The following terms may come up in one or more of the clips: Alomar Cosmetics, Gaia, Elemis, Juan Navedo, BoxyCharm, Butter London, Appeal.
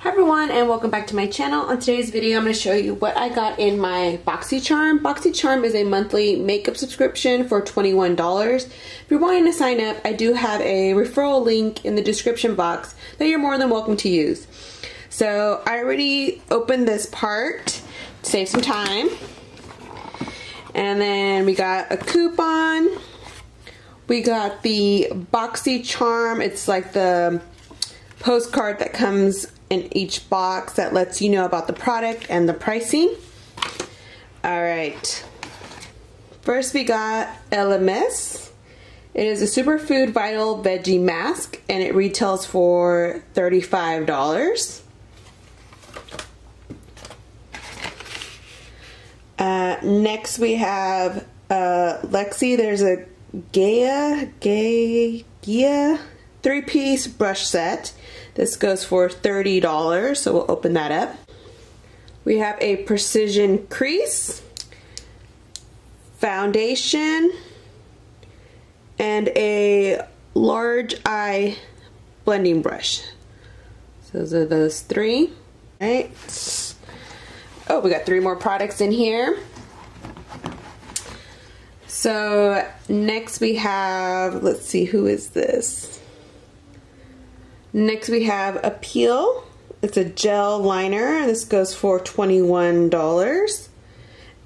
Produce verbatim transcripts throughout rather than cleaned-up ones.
Hi everyone, and welcome back to my channel. On today's video, I'm going to show you what I got in my BoxyCharm. BoxyCharm is a monthly makeup subscription for twenty-one dollars. If you're wanting to sign up, I do have a referral link in the description box that you're more than welcome to use. So I already opened this part to save some time. And then we got a coupon. We got the BoxyCharm. It's like the postcard that comes in each box that lets you know about the product and the pricing. Alright, first we got Elemis. It is a superfood vital veggie mask and it retails for thirty-five dollars. Uh, next we have uh, Lexi. There's a Gaia, Gaia, Gaia three-piece brush set. This goes for thirty dollars, so we'll open that up. We have a precision crease, foundation, and a large eye blending brush. So those are those three. All right. Oh, we got three more products in here. So next we have, let's see, who is this? Next we have Appeal. It's a gel liner. This goes for twenty-one dollars.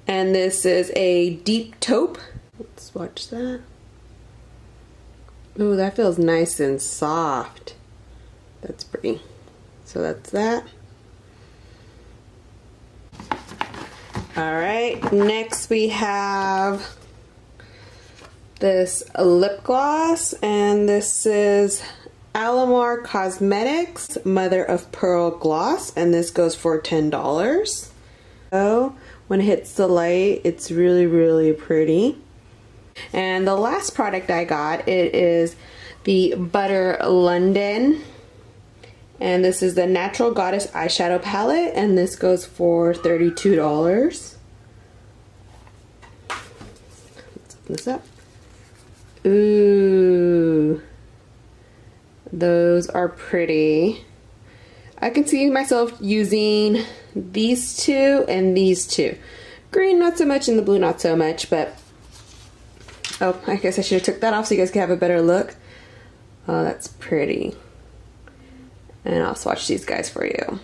And this is a deep taupe. Let's watch that. Ooh, that feels nice and soft. That's pretty. So that's that. Alright, next we have this lip gloss, and this is Alomar Cosmetics Mother of Pearl Gloss, and this goes for ten dollars. So when it hits the light, it's really, really pretty. And the last product I got, it is the Butter London, and this is the Natural Goddess eyeshadow palette, and this goes for thirty-two dollars. Let's open this up. Ooh. Those are pretty. I can see myself using these two and these two. Green not so much and the blue not so much, but oh, I guess I should have took that off so you guys could have a better look. Oh, that's pretty. And I'll swatch these guys for you.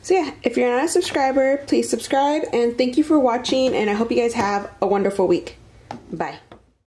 So yeah, if you're not a subscriber, please subscribe, and thank you for watching, and I hope you guys have a wonderful week. Bye.